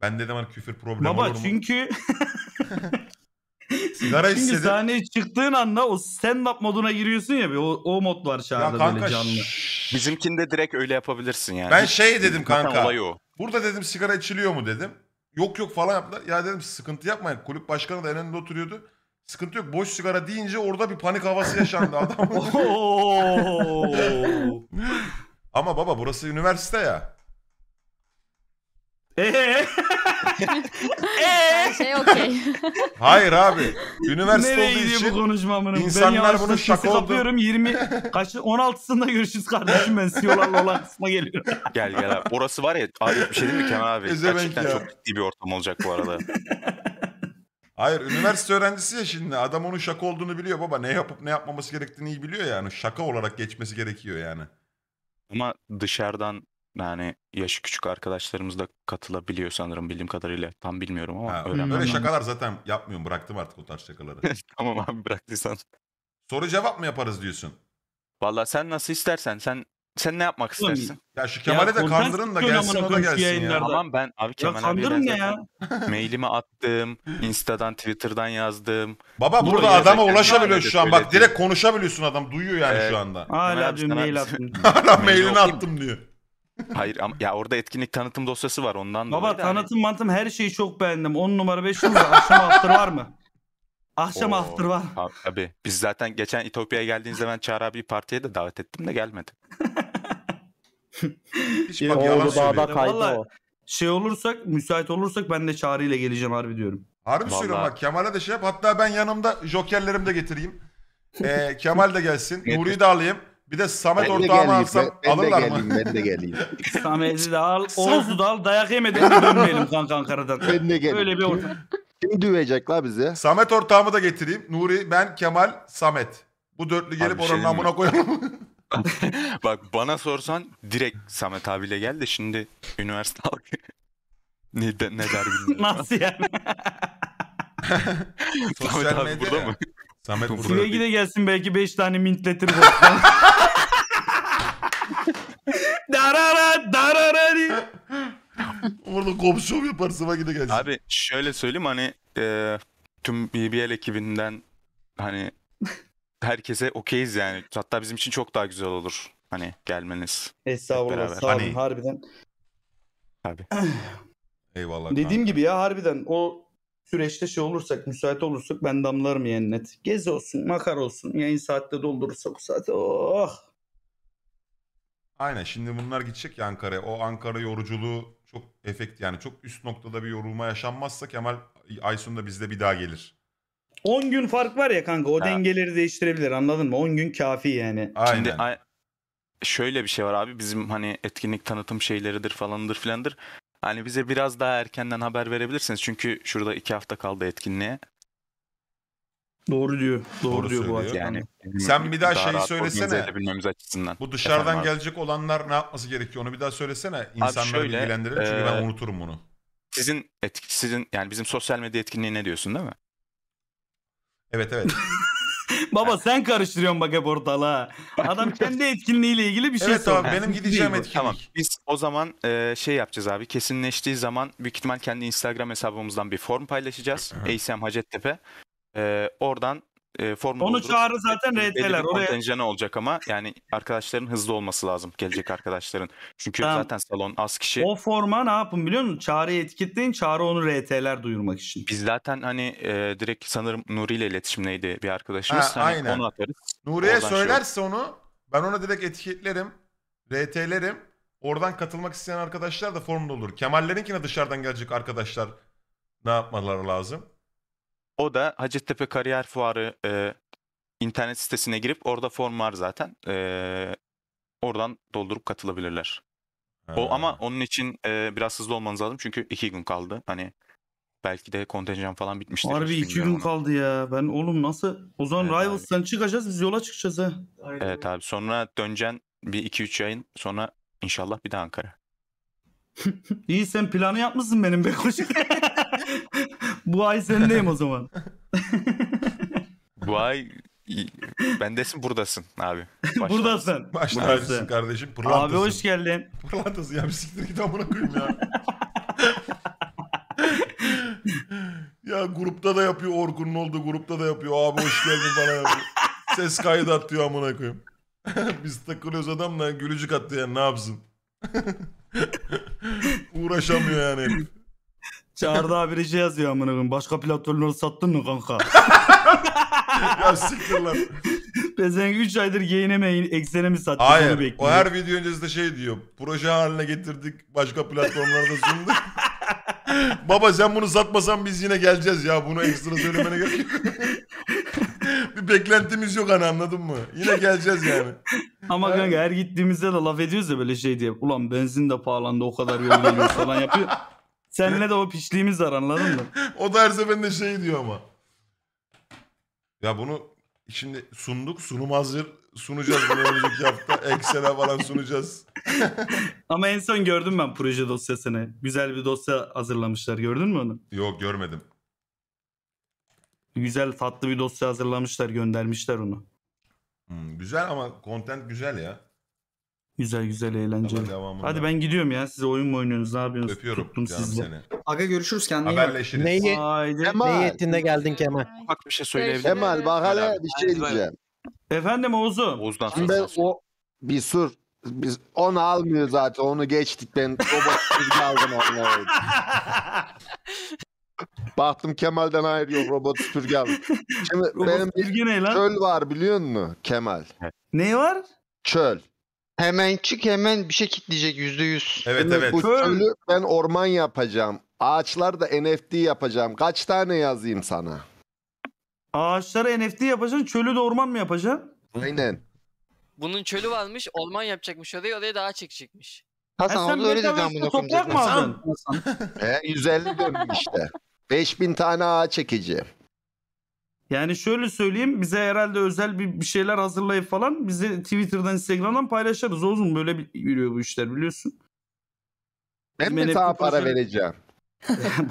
Ben dedim hani küfür problemi baba, olur mu? Baba çünkü... Sigara çünkü hissedin... sahneye çıktığın anda o stand-up moduna giriyorsun ya. O, o mod var Çağrı'da kanka, böyle canlı. Bizimkinde direkt öyle yapabilirsin yani. Ben şey dedim kanka. Burada dedim sigara içiliyor mu dedim. Yok yok falan yaptılar. Ya dedim sıkıntı yapmayın. Kulüp başkanı da en önünde oturuyordu. Sıkıntı yok. Boş sigara deyince orada bir panik havası yaşandı adam. Ama baba burası üniversite ya. Eee? Eee? Şey okey. Hayır abi. Üniversite nereye olduğu için bu konuşmamını? İnsanlar bunu şaka oldu. yirmi kaçı on altısında görüşürüz kardeşim ben C E O'larla olan kısma geliyorum. Gel gel abi. Orası var ya abi bir şey değil mi Kemal abi? Ezemek gerçekten ya. Çok ciddi bir ortam olacak bu arada. Hayır üniversite öğrencisi ya şimdi adam onun şaka olduğunu biliyor baba ne yapıp ne yapmaması gerektiğini iyi biliyor yani şaka olarak geçmesi gerekiyor yani. Ama dışarıdan yani yaşı küçük arkadaşlarımız da katılabiliyor sanırım bildiğim kadarıyla tam bilmiyorum ama. Ha, öyle şakalar zaten yapmıyorum bıraktım artık o tarz şakaları. Tamam abi bıraktıysan. Soru cevap mı yaparız diyorsun? Vallahi sen nasıl istersen sen Sen ne yapmak istersin? Ya şu Kemal'e de kandırın da gelsin, o da gelsin ya. Tamam ben abi Kemal'e kandırın ya. Mailimi attım, Insta'dan, Twitter'dan yazdım. Baba burada adama ulaşabiliyorsun şu an. Bak direkt konuşabiliyorsun, adam duyuyor yani şu anda. Hala dün mail attım. Hala mailini attım diyor. Hayır ama ya orada etkinlik tanıtım dosyası var, ondan dolayı. Baba tanıtım mantım her şeyi çok beğendim. on numara beş numara. Akşam after var mı? Akşam Oo, after var. Tabii. Biz zaten geçen İtopya'ya geldiğinizde ben Çağrı abiyi partiye de davet ettim de gelmedi. Hiç bak yalan oldu, söylüyor. Vallahi şey olursak, müsait olursak ben de Çağrı ile geleceğim harbi diyorum. Harbi söylüyorum bak, Kemal'e de şey yap. Hatta ben yanımda jokerlerimi de getireyim. Ee, Kemal de gelsin. Nuri'yi de alayım. Bir de Samet ortağımı alsam alırlar mı? Ben de geleyim. Samet'i de al, Oğuz'u da al. Dayak yemeden dönmeyelim kanka Ankara'dan. Ben de geleyim. Öyle bir ortam. Kim düvecek la bize? Samet ortağımı da getireyim. Nuri, ben, Kemal, Samet. Bu dörtlü gelip oranın amına koyalım. Bak bana sorsan direkt Samet abiyle gel de şimdi üniversite halkı ne, ne der bilmiyorum. Nasıl yani? Samet abi burada ya mı? Samet burada. Silegi de gelsin, belki beş tane mintletir. Darara dararari. Orada kopşum yaparsın, bak gide gelsin. Abi şöyle söyleyeyim, hani e, tüm B B L ekibinden hani herkese okeyiz yani. Hatta bizim için çok daha güzel olur hani gelmeniz. Estağfurullah, sağ olun hani... harbiden. Abi. Eyvallah. Dediğim kanka gibi ya, harbiden o süreçte şey olursak, müsait olursak ben damlarım yani net. Gezi olsun, makar olsun, yayın saatte doldurursak o saate oh. Aynen, şimdi bunlar gidecek ya Ankara'ya. O Ankara yoruculuğu çok efekt yani, çok üst noktada bir yorulma yaşanmazsa Kemal Aysun'da bizde bir daha gelir. on gün fark var ya kanka, o ha. dengeleri değiştirebilir, anladın mı? on gün kafi yani. Aynen. Şimdi şöyle bir şey var abi, bizim hani etkinlik tanıtım şeyleridir falandır filandır. Hani bize biraz daha erkenden haber verebilirsiniz çünkü şurada iki hafta kaldı etkinliğe. Doğru diyor. Doğru, Doğru diyor bu açıdan. Yani, sen bir daha, daha şeyi söylesene. Bu dışarıdan gelecek olanlar ne yapması gerekiyor? Onu bir daha söylesene. İnsanları şöyle, bilgilendirelim çünkü e, ben unuturum bunu. Sizin etki, sizin yani bizim sosyal medya etkinliği ne diyorsun değil mi? Evet evet. Baba sen karıştırıyorsun bak hep ortalığa. Adam kendi etkinliğiyle ilgili bir şey evet, soruyor. Evet abi, benim gideceğim etkinlik. Tamam. Biz o zaman e, şey yapacağız abi. Kesinleştiği zaman büyük ihtimal kendi Instagram hesabımızdan bir form paylaşacağız. A C M Hacettepe. Ee, oradan e, formu onu doldurup, Çağrı zaten R T'ler oraya. Ne olacak ama yani arkadaşların hızlı olması lazım, gelecek arkadaşların. Çünkü tamam, zaten salon az kişi. O forma ne yapın biliyor musun? Çağrı'yı etiketleyin, Çağrı onu R T'ler duyurmak için. Biz zaten hani e, direkt sanırım Nuri ile iletişimdeydi bir arkadaşımız. Ha, hani aynen. Onu atarız. Nuri'ye söylerse şöyle onu, ben ona direkt etiketlerim, R T'lerim. Oradan katılmak isteyen arkadaşlar da formda olur. Kemal'lerinkine dışarıdan gelecek arkadaşlar ne yapmaları lazım? O da Hacettepe Kariyer Fuarı e, internet sitesine girip orada form var zaten. E, oradan doldurup katılabilirler. Ha. O ama onun için e, biraz hızlı olmanız lazım çünkü iki gün kaldı. Hani belki de kontenjan falan bitmiştir. Harbi iki gün onu kaldı ya. Ben oğlum nasıl? O zaman evet, Rivals'tan çıkacağız, biz yola çıkacağız ha. Aynen. Evet abi, sonra döneceksin bir iki üç yayın sonra inşallah bir de Ankara. İyi, sen planı yapmışsın benim Bekocuk. Bu ay sendeyim o zaman. Bu ay bendesin, buradasın abi. Başlar. Buradasın. Başlarsın kardeşim. Pırlantasın. Abi hoş geldin. Pırlantasın ya, bir siktir git amına koyayım ya. Ya grupta da yapıyor, Orkun'un olduğu grupta da yapıyor. Abi hoş geldin bana yapıyor. Ses kaydı atıyor amına koyayım. Biz takılıyoruz adamla, gülücük attı yani, ne yapsın? Uğraşamıyor yani. Çağrı'da abi şey yazıyor amına koyayım. Başka platformları sattın mı kanka? Ya siktir lan. Pezevenk üç aydır yeğenemeyin, eksene mi sattın? Hayır. O her video öncesinde şey diyor. Proje haline getirdik, başka platformlara da sunduk. Baba sen bunu satmasan biz yine geleceğiz ya. Bunu ekstra söylemene gerek yok. Bir beklentimiz yok hani, anladın mı? Yine geleceğiz yani. Ama yani kanka her gittiğimizde de laf ediyoruz ya böyle şey diye. Ulan benzin de pahalandı, o kadar yol geliyor falan yapıyor. Seninle de o pişliğimiz var, anladın mı? O da her seferinde şey diyor ama. Ya bunu şimdi sunduk, sunum hazır, sunacağız bunu önümüzdeki hafta. Excel'e falan sunacağız. Ama en son gördüm ben proje dosyasını. Güzel bir dosya hazırlamışlar, gördün mü onu? Yok görmedim. Güzel tatlı bir dosya hazırlamışlar, göndermişler onu. Hmm, güzel ama content güzel ya. Güzel güzel eğlenceli. Hadi ben gidiyorum ya. Size oyun mu oynuyorsunuz? Ne yapıyorsunuz? Öpüyorum. Tuttum sizle. Aga görüşürüz, kendine iyi bak. Haberleşiriz. Neyi, neyi ettiğinde geldin Kemal? Bak bir şey söyleyebilirim. Kemal bak hele bir şey diyeceğim. Efendim Oğuz'um. Oğuz'dan sonra. O bir sur. Biz onu almıyor zaten. Onu geçtik ben. Robotsuz aldım onu. Baktım Kemal'den ayrı yok. Robot süpürge aldım. Şimdi robot benim bir ne lan? Çöl var biliyor musun Kemal? Evet. Ne var? Çöl. Hemen çık, hemen bir şey kitleyecek yüzde yüz. Evet şimdi evet. Bu çölü ben orman yapacağım. Ağaçlar da N F T yapacağım. Kaç tane yazayım sana? Ağaçlara N F T yapacaksın, çölü de orman mı yapacaksın? Aynen. Bunun çölü varmış, orman yapacakmış oraya, oraya daha çekecekmiş. Hasan onu öyle dedi, ben bunu okuyacağım. Hasan. e, yüz elli dönüm işte. beş bin tane ağa çekeceğim. Yani şöyle söyleyeyim, bize herhalde özel bir, bir şeyler hazırlayıp falan bizi Twitter'dan, Instagram'dan paylaşırız. Oğuz'um böyle bir, yürüyor bu işler biliyorsun. Ben mi daha para şey... vereceğim?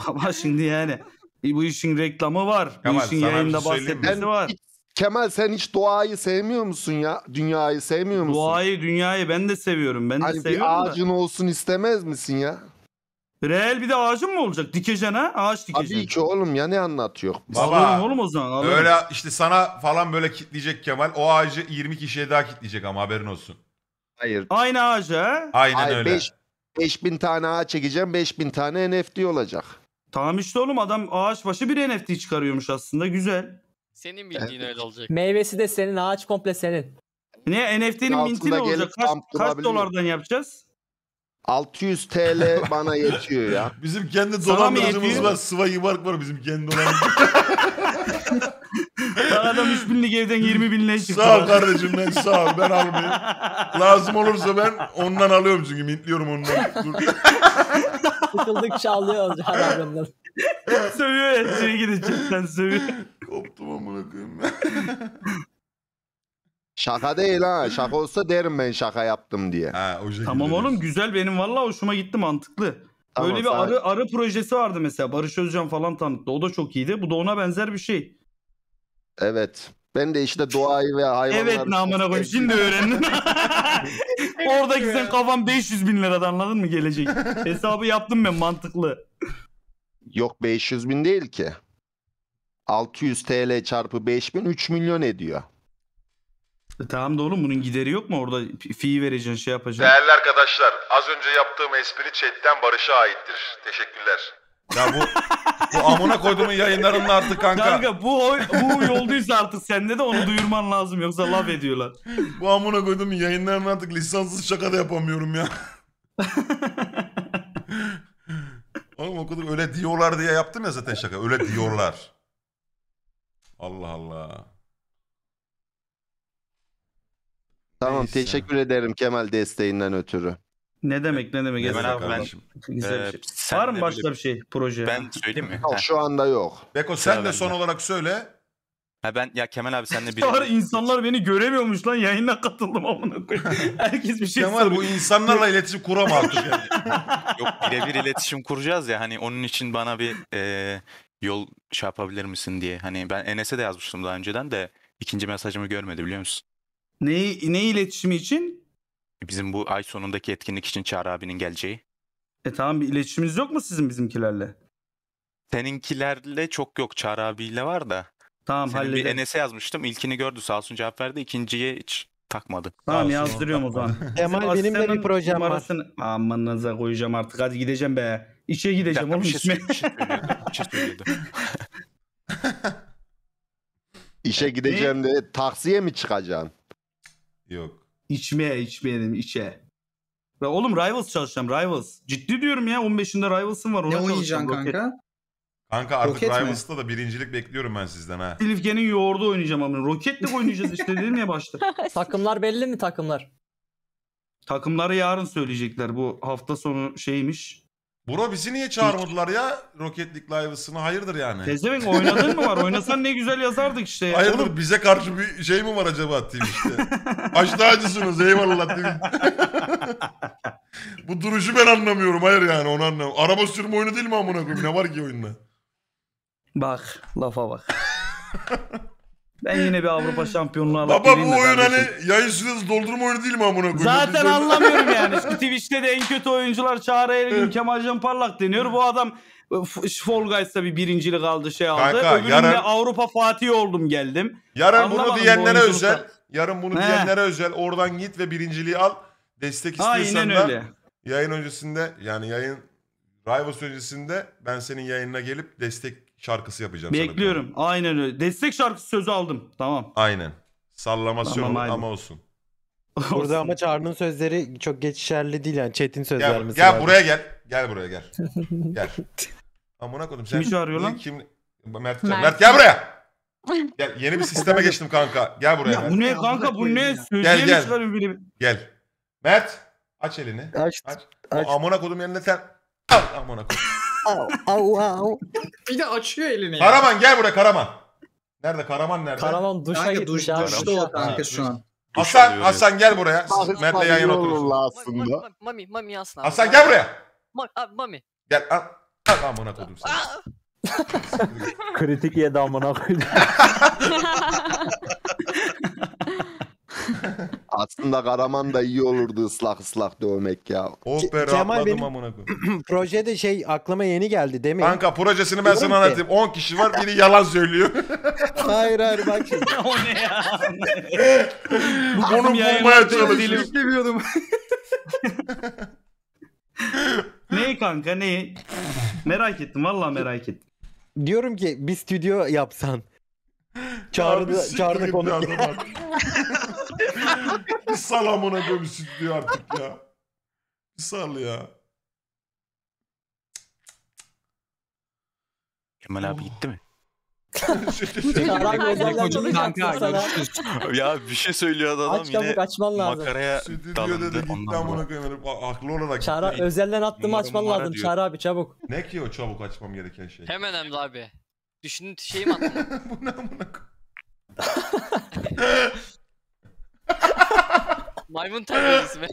Baba şimdi yani bu işin reklamı var. Kemal, bu işin yayında bahsetmesi var. Hiç, Kemal sen hiç doğayı sevmiyor musun ya? Dünyayı sevmiyor musun? Doğayı, dünyayı ben de seviyorum. Ben hani de seviyorum bir ağacın da olsun istemez misin ya? Reel bir de ağacın mı olacak? Dikeceksin ha? Ağaç dikeceksin. Tabii ki oğlum ya, ne anlatıyor? Baba oğlum o zaman. Alalım. Öyle işte sana falan böyle kitleyecek Kemal. O ağacı yirmi kişiye daha kitleyecek ama haberin olsun. Hayır. Aynı ağacı ha? Aynen Ay, öyle. beş bin tane ağaç çekeceğim. beş bin tane N F T olacak. Tamam işte oğlum, adam ağaç başı bir N F T çıkarıyormuş aslında. Güzel. Senin bildiğin öyle olacak. Meyvesi de senin. Ağaç komple senin. Ne? N F T'nin minti ne olacak? Kaç, kaç dolardan yapacağız? altı yüz T L bana yetiyor ya. Bizim kendi dolandırıcımız var. Sıva yuvarlak var bizim kendi dolandırıcımız. Adam üç binlik evden yirmi binle çıktı. Sağ ol kardeşim, ben sağ ol. Ben almayayım. Lazım olursa ben ondan alıyorum çünkü. Mintliyorum ondan. Sıkıldık çalıyor. Sövüyor ya. Sövüyor gidecekten sövüyor. Koptum amına koyayım ben. Şaka değil ha. Şaka olsa derim ben şaka yaptım diye. Ha, tamam oğlum diyorsun. Güzel, benim vallahi hoşuma gitti, mantıklı. Tamam, böyle bir arı, arı projesi vardı mesela. Barış Özcan falan tanıttı. O da çok iyiydi. Bu da ona benzer bir şey. Evet. Ben de işte doğayı ve hayvanları... Evet namına koyayım. Şimdi öğrendim. Oradaki sen kafam beş yüz bin lirada, anladın mı, gelecek? Hesabı yaptım ben, mantıklı. Yok beş yüz bin değil ki. altı yüz T L çarpı beş bin üç milyon ediyor. E tamam da oğlum bunun gideri yok mu? Orada fee vereceksin, şey yapacaksın. Değerli arkadaşlar, az önce yaptığım espri chatten Barış'a aittir. Teşekkürler. Ya bu, bu amına koyduğumun yayınlarında artık kanka. Kanka bu, bu yolduysa artık sende de onu duyurman lazım, yoksa laf ediyorlar. Bu amına koyduğumun yayınlarında artık lisanssız şaka da yapamıyorum ya. Oğlum o kadar öyle diyorlar diye yaptım ya zaten şaka. Öyle diyorlar. Allah Allah. Tamam neyse, teşekkür ederim Kemal desteğinden ötürü. Ne demek ne demek. Kemal abi ben güzel bir şey. Var mı başka bir şey, proje? Ben söyleyeyim mi? Yok, şu anda yok. Beko sen ya de son de olarak söyle. Ha ben ya Kemal abi senle bir. İnsanlar beni göremiyormuş lan, yayına katıldım amına koyayım. Herkes bir şey Kemal soruyor. Bu insanlarla iletişim kuramaz yani. Yok birebir iletişim kuracağız ya, hani onun için bana bir e, yol şey yapabilir misin diye. Hani ben Enes'e de yazmıştım daha önceden de ikinci mesajımı görmedi biliyor musun? Ne, ne iletişimi için? Bizim bu ay sonundaki etkinlik için Çağrı abinin geleceği. E tamam, bir iletişiminiz yok mu sizin bizimkilerle? Seninkilerle çok yok, Çağrı abiyle var da. Tamam halledeyim. Bir Enes'e yazmıştım, ilkini gördü sağ olsun cevap verdi, ikinciye hiç takmadı. Tamam yazdırıyorum o zaman. Kemal benim de bir projem var. Amanınıza koyacağım artık, hadi gideceğim be. İşe gideceğim oğlum. Bir şey söylüyordum. Bir şey söylüyordum. İşe gideceğim de taksiye mi çıkacaksın? Yok. İçmeye içmeyelim içe. Ya oğlum Rivals çalışacağım, Rivals. Ciddi diyorum ya, on beşinde Rivals'ın var. Ona ne oynayacaksın kanka? Kanka artık Rocket Rivals'ta mi? Da birincilik bekliyorum ben sizden ha. Silifke'nin yoğurdu oynayacağım amına. Rocket League oynayacağız işte dedim ya başta. Takımlar belli mi takımlar? Takımları yarın söyleyecekler, bu hafta sonu şeymiş. Bro bizi niye çağırmadılar ya Rocket League Rivals'ına, hayırdır yani? Tezemek oynadın mı var? Oynasan ne güzel yazardık işte ya. Hayırdır oğlum, bize karşı bir şey mi var acaba Twitch'te? Açta acısınız eyvallah Twitch. Bu duruşu ben anlamıyorum, hayır yani onu anlamıyorum. Araba sürme oyunu değil mi amına koyayım, ne var ki oyunda? Bak lafa bak. Ben yine bir Avrupa şampiyonluğu alıp geleyim de kardeşim. Baba bu oyun hani yayın süresi doldurma oyunu değil mi amına koyayım? Zaten anlamıyorum yani. Şu Twitch'te de en kötü oyuncular Çağrı Ergin, Kemal Can Parlak deniyor. Bu adam Fall Guys'ta bir birincilik aldı, şey aldı. Kanka, öbüründe yarın... Avrupa Fatih oldum geldim. Yarın anlamadım bunu diyenlere bu özel. Yarın bunu He. diyenlere özel. Oradan git ve birinciliği al. Destek istiyorsan da öyle. Yayın öncesinde yani yayın Rivals öncesinde ben senin yayınına gelip destek şarkısı yapacağım. Bekliyorum. Sana aynen öyle. Destek şarkısı sözü aldım. Tamam. Aynen. Sallaması tamam, aynen. ama olsun. Burada ama Çağrı'nın sözleri çok geçerli değil yani. Chat'in sözleri gel, mesela. Gel buraya gel. Gel buraya gel. Gel. Amına koydum sen. Kimi çağırıyor lan? Kim? Mert, Mert. Mert gel buraya. Gel. Yeni bir sisteme geçtim kanka. Gel buraya. Ya, bu ne kanka? Bu ne? Gel gel. Gel. Mert aç elini. Aç. aç. aç. Amına koydum eline sen. Al amına koydum. Au, au, au. Bir de açıyor elini. Karaman ya. Gel buraya Karaman. Nerede Karaman nerede? Karaman duşa kanka, gitmiş duş, duşta o kanka şu an. Hasan, Hasan gel buraya. Mert'le yan yana oturursun. Mami, Mami aslında. Hasan gel buraya. Abi Mami. Gel al. Al amına koydum sana. Kritik yedi amına koydum. Aslında Karaman da iyi olurdu ıslak ıslak dövmek ya. Oh be rahatladım amına koyayım. Projede şey aklıma yeni geldi değil mi? Kanka projesini ben sana anlatayım. on kişi var biri yalan söylüyor. Hayır hayır bak şimdi. O ne ya? Bunu bulmaya çalışıyorum. Bilmiyordum. Ne kanka ne? Merak ettim vallahi merak ettim. Diyorum ki bir stüdyo yapsan. Çağrı Çağrı konuk. Bir salamına gömsün diyor artık ya. Bir sal ya. Kemal abi oh. gitti mi? Ya bir şey söylüyor adam aç, yine açman lazım. Makaraya dalındı ondan. Aklı olarak Çağrı özelden attığımı açman lazım diyor. Çağrı abi çabuk. Ne ki o çabuk açmam gereken şey? Hemen hem abi. Düşünün şeyim attım. Bu ne amına koyayım? Maymun terbiyesi be.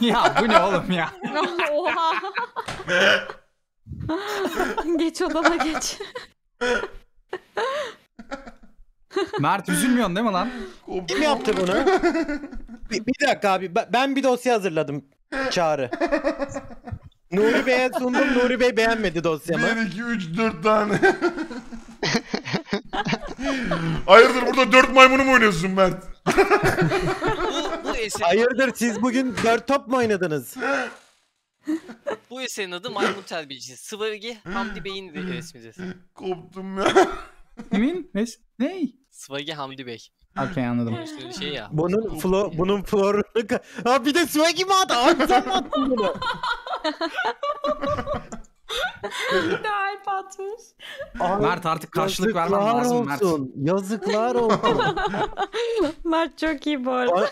Ya bu ne oğlum ya? Oha. Geç odama geç. Mert üzülmüyorsun değil mi lan? Kim yaptı bunu? Bir, bir dakika abi ben bir dosya hazırladım Çağrı. Nuri Bey'e sundum, Nuri Bey beğenmedi dosyamı. bir, iki, üç, dört tane. Hayırdır burada dört maymunu mu oynuyorsun Mert? bu, bu eserin... Hayırdır siz bugün dört top mu oynadınız? Bu eserin adı Maymun Terbiyecisi. Sıvagi Hamdi Bey'in resmidir. Koptum ya. Kimin? Ney? Sıvagi Hamdi Bey. Okey anladım. Şey ya. Bunun flo, bunun florunu... Ha bir de Sıvagi mi attı? Abi sen mi attın bunu? Bir de alp atmış. Mert artık karşılık vermem lazım Mert. Yazıklar olsun. Mert çok iyi bu arada.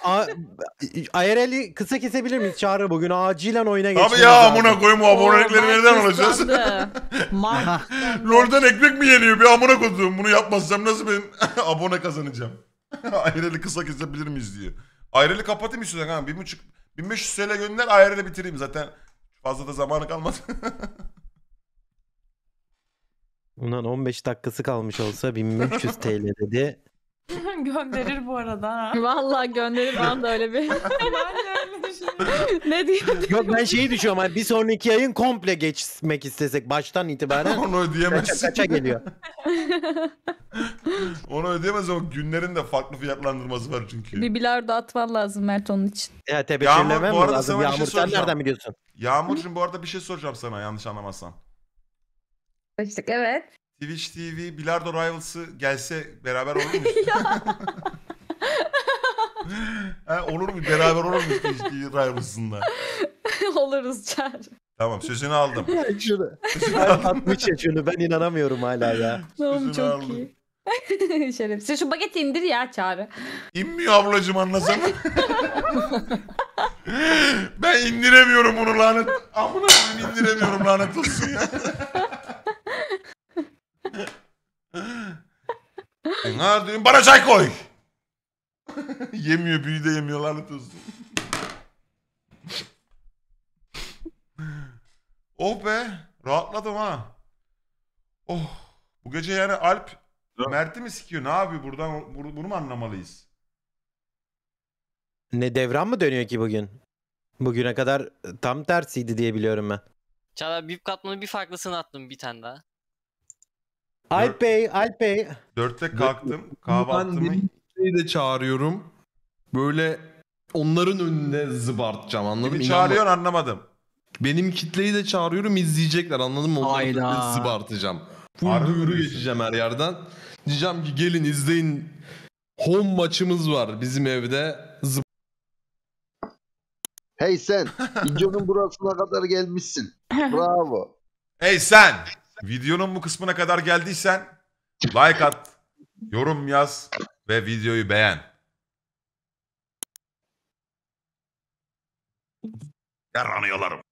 I R L'i kısa kesebilir miyiz Çağrı bugün? Acilen oyuna geçelim. Abi ya amına koyayım o abonelikleri nereden alacağız? LoL'den ekmek mi yeniyor? Bir amına koyduğum bunu yapmazsam nasıl ben abone kazanacağım? I R L'i kısa kesebilir miyiz diye. I R L'i kapatayım istiyorsan ha. bin beş yüz T L gönder I R L'i bitireyim zaten. Fazla da zamanı kalmadı. Ulan on beş dakikası kalmış olsa bin beş yüz T L dedi. Gönderir bu arada ha. Vallahi gönderir ben de öyle bir. Ben de öyle düşünüyorum. Ne diyordun? Yok ben şeyi düşünüyorum hani bir sonraki yayın komple geçmek istesek baştan itibaren. Onu ödeyemezsin. Kaça geliyor. Onu ödeyemez ama günlerin de farklı fiyatlandırması var çünkü. Bir bilardo atman lazım Mert onun için. Ya tebeşirlemem mi lazım? Yağmur sen nereden biliyorsun? Yağmurcuğum bu arada bir şey soracağım sana yanlış anlamazsan. Başlık evet. Twitch T V Bilardo Rivals'ı gelse beraber olur mu? Ha, olur mu? Beraber olur mu Twitch T V Rivals'ında? Oluruz Çağrı. Tamam sözünü aldım. Şunu. Sözünü aldım. Şunu ben inanamıyorum hala ya. Tamam çok aldım. iyi. Şerefsiz. Şu bageti indir ya Çağrı. İnmiyor ablacığım anlasana. Ben indiremiyorum bunu lanet. Amına koyayım indiremiyorum lanet olsun ya. Bunlar diyorum bana çay koy. Yemiyor büyü de yemiyor lanet olsun. Oh be rahatladım ha. Oh bu gece yani Alp Mert'i mi sikiyor? Ne yapıyor? Buradan bunu mu anlamalıyız? Ne devran mı dönüyor ki bugün? Bugüne kadar tam tersiydi diye biliyorum ben. Çağrı bip katmanı bir farklısını attım bir tane daha. Alpey, Alpey. Dörtte kalktım. Kahvaltımı de çağırıyorum. Böyle onların önüne zıbartacağım, anladın mı? Çağırıyorsun, anlamadım. Benim kitleyi de çağırıyorum, izleyecekler, anladın mı? Onların önüne zıbartacağım. Full duyuru geçeceğim her yerden. Diyeceğim ki gelin izleyin. Home maçımız var bizim evde. Zıp hey sen. Videonun burasına kadar gelmişsin. Bravo. Hey sen. Videonun bu kısmına kadar geldiysen like at, yorum yaz ve videoyu beğen. Yaranıyorlarım.